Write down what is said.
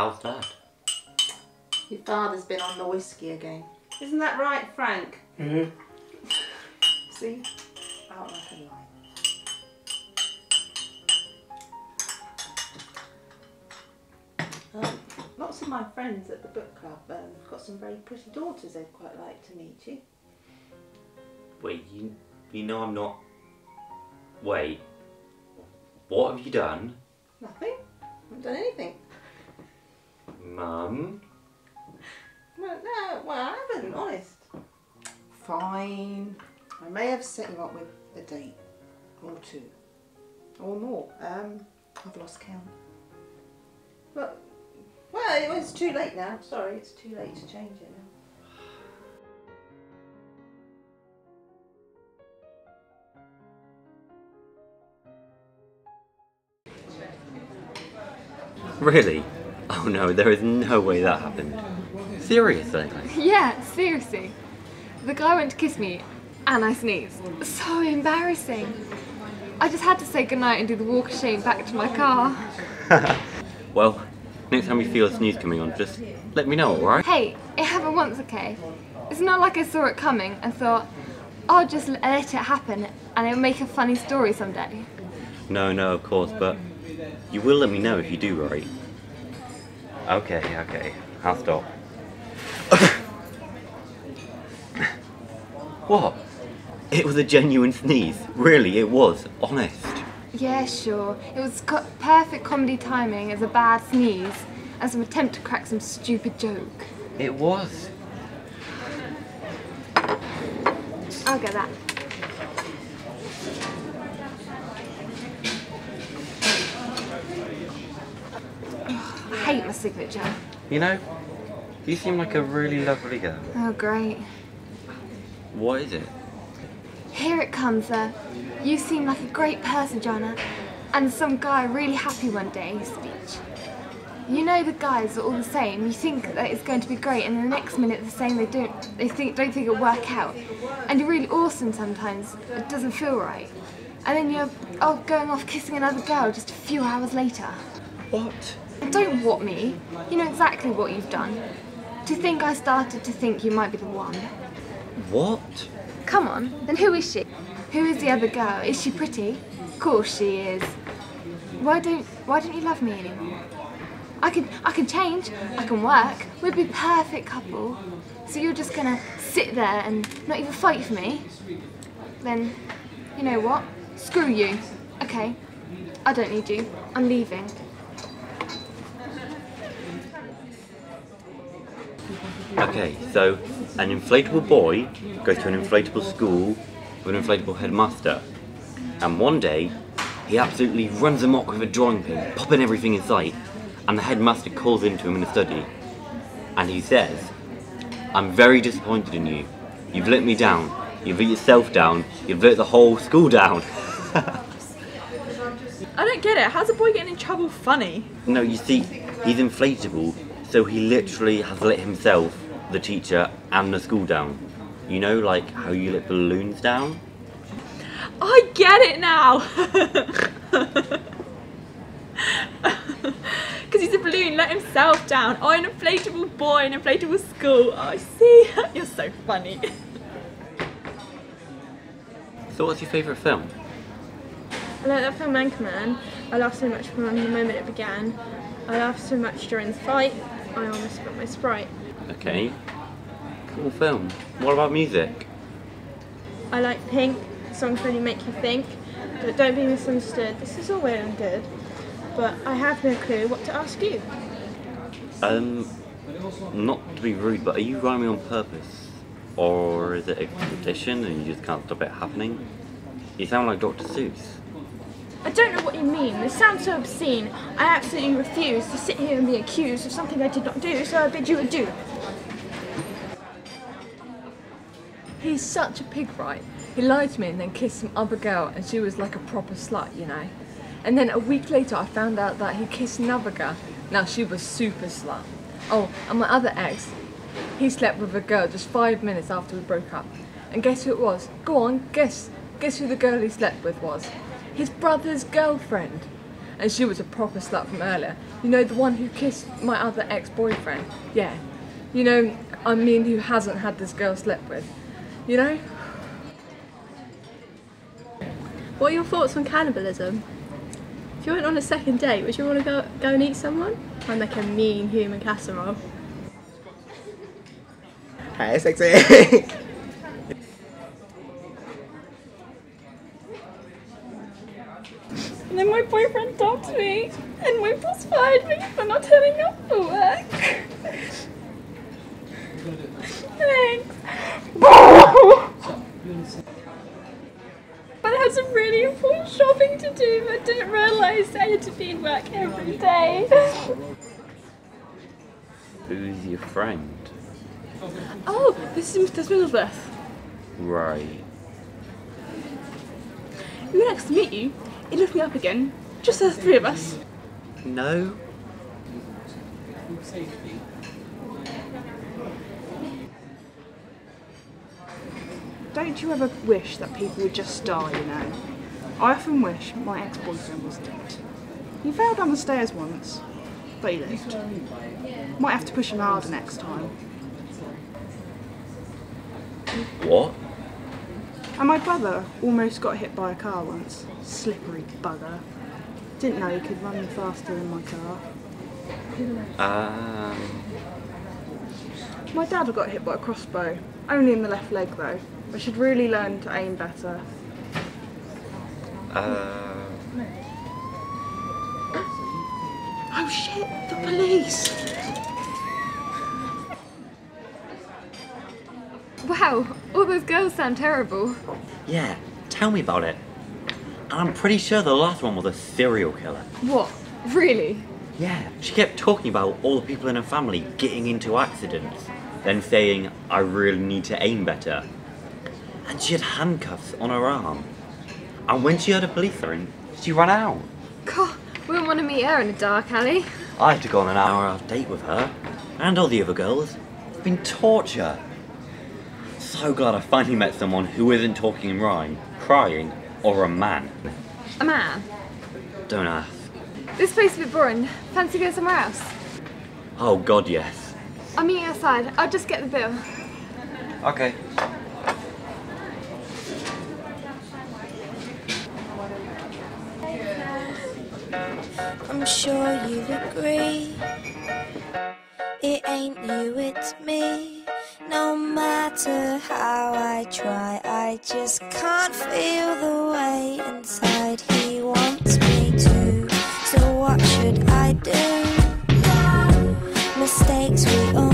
How's that? Your father's been on the whiskey again. Isn't that right, Frank? Mm-hmm. See? Out like a light. Lots of my friends at the book club have got some very pretty daughters they'd quite like to meet you. Wait, you know I'm not... Wait, what have you done? Nothing. I haven't done anything. Mum? Well, I haven't, honest. Fine. I may have set you up with a date. Or two. Or more. I've lost count. But... well, it's too late now. Sorry, it's too late to change it now. Really? Oh no, there is no way that happened. Seriously? Yeah, seriously. The guy went to kiss me and I sneezed. So embarrassing. I just had to say goodnight and do the walk of shame back to my car. Well, next time you feel a sneeze coming on, just let me know, alright? Hey, it happened once, okay? It's not like I saw it coming and thought, I'll just let it happen and it'll make a funny story someday. No, of course, but you will let me know if you do, right? Okay, I'll stop. What? It was a genuine sneeze. Really, it was. Honest. Yeah, sure. It was perfect comedy timing as a bad sneeze and some attempt to crack some stupid joke. It was. I'll get that. I hate my signature. You know, you seem like a really lovely girl. Oh, great. What is it? Here it comes, sir. You seem like a great person, Joanna, and some guy really happy one day speech. You know the guys are all the same. You think that it's going to be great, and the next minute they're saying they don't think it'll work out. And you're really awesome sometimes. It doesn't feel right. And then you're going off kissing another girl just a few hours later. What? Don't what me. You know exactly what you've done. To think I started to think you might be the one. What? Come on, then who is she? Who is the other girl? Is she pretty? Of course she is. Why don't you love me anymore? I can change. I can work. We'd be a perfect couple. So you're just gonna sit there and not even fight for me? Then, you know what? Screw you. Okay. I don't need you. I'm leaving. Okay, so an inflatable boy goes to an inflatable school with an inflatable headmaster, and one day he absolutely runs amok with a drawing pin, popping everything in sight, and the headmaster calls into him in the study and he says, "I'm very disappointed in you. You've let me down, you've let yourself down, you've let the whole school down." I don't get it, how's a boy getting in trouble funny? No, you see, he's inflatable, so he literally has let himself, the teacher and the school down. You know, like how you let balloons down? I get it now! Because he's a balloon, let himself down. Oh, an inflatable boy, an inflatable school. Oh, I see. You're so funny. So what's your favourite film? I like that film Anchorman. I laughed so much from the moment it began. I laughed so much during the fight. I almost spilled my Sprite. Okay. Cool film. What about music? I like Pink. Songs really make you think. But don't be misunderstood. This is all well and good. But I have no clue what to ask you. Not to be rude, but are you rhyming on purpose? Or is it a competition and you just can't stop it happening? You sound like Dr. Seuss. I don't know what you mean. This sounds so obscene. I absolutely refuse to sit here and be accused of something I did not do, so I bid you adieu. He's such a pig, right? He lied to me and then kissed some other girl, and she was like a proper slut, you know. And then a week later I found out that he kissed another girl. Now she was super slut. Oh, and my other ex, he slept with a girl just 5 minutes after we broke up. And guess who it was? Go on, guess. Guess who the girl he slept with was? His brother's girlfriend. and she was a proper slut from earlier. You know, the one who kissed my other ex-boyfriend. Yeah. You know, I mean, who hasn't had this girl slept with? You know? What are your thoughts on cannibalism? If you went on a second date, would you want to go and eat someone? I make a mean human casserole. Hi, sexy! And then my boyfriend dumped me, and my boss fired me for not turning up for work. Thanks. But I had some really important shopping to do, but didn't realise I had to be in work every day. Who's your friend? Oh, this is Mr. Middlesworth. Right. We would like to meet you. He looked me up again. Just the three of us. No. Don't you ever wish that people would just die, you know? I often wish my ex-boyfriend was dead. He fell down the stairs once, but he lived. Might have to push him harder next time. What? And my brother almost got hit by a car once. Slippery bugger. Didn't know he could run faster than my car. My dad got hit by a crossbow. Only in the left leg though. I should really learn to aim better. Oh shit! The police! Wow, all those girls sound terrible. Yeah, tell me about it. And I'm pretty sure the last one was a serial killer. What? Really? Yeah, she kept talking about all the people in her family getting into accidents, then saying, I really need to aim better. And she had handcuffs on her arm. And when she heard a police siren, she ran out. God, we wouldn't want to meet her in a dark alley. I had to go on an hour-and-a-half date with her, and all the other girls. It's been torture. So glad I finally met someone who isn't talking in rhyme, crying, or a man. A man? Don't ask. This place is a bit boring. Fancy going somewhere else? Oh god, yes. I'll meet you outside. I'll just get the bill. Okay. I'm sure you'd agree. It ain't you, it's me. No matter how I try, I just can't feel the way inside he wants me to. So what should I do? Mistakes we all